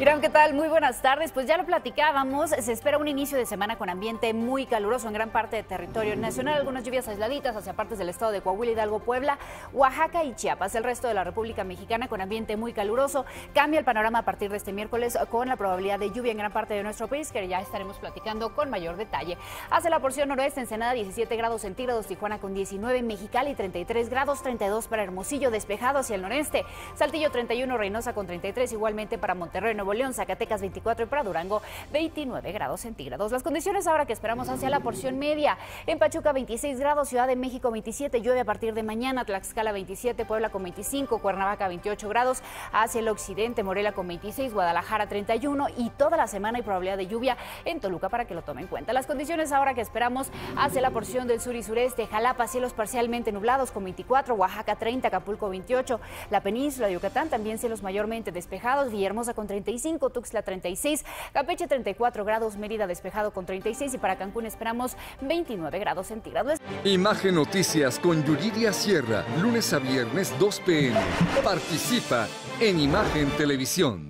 Irán, ¿qué tal? Muy buenas tardes. Pues ya lo platicábamos, se espera un inicio de semana con ambiente muy caluroso en gran parte de territorio nacional, algunas lluvias aisladitas hacia partes del estado de Coahuila, Hidalgo, Puebla, Oaxaca y Chiapas. El resto de la República Mexicana con ambiente muy caluroso. Cambia el panorama a partir de este miércoles con la probabilidad de lluvia en gran parte de nuestro país, que ya estaremos platicando con mayor detalle. Hacia la porción noroeste, Ensenada 17 grados centígrados, Tijuana con 19, Mexicali 33 grados, 32 para Hermosillo, despejado hacia el noreste, Saltillo 31, Reynosa con 33, igualmente para Monterrey, Nuevo León, Zacatecas 24 y para Durango 29 grados centígrados. Las condiciones ahora que esperamos hacia la porción media, en Pachuca 26 grados, Ciudad de México 27, llueve a partir de mañana, Tlaxcala 27, Puebla con 25, Cuernavaca 28 grados, hacia el occidente, Morelia con 26, Guadalajara 31 y toda la semana hay probabilidad de lluvia en Toluca para que lo tome en cuenta. Las condiciones ahora que esperamos hacia la porción del sur y sureste, Jalapa cielos parcialmente nublados con 24, Oaxaca 30, Acapulco 28, la península de Yucatán también cielos mayormente despejados, Villahermosa con 35, Tuxtla 36, Campeche 34 grados, Mérida despejado con 36 y para Cancún esperamos 29 grados centígrados. Imagen Noticias con Yuriria Sierra, lunes a viernes 2 p.m. Participa en Imagen Televisión.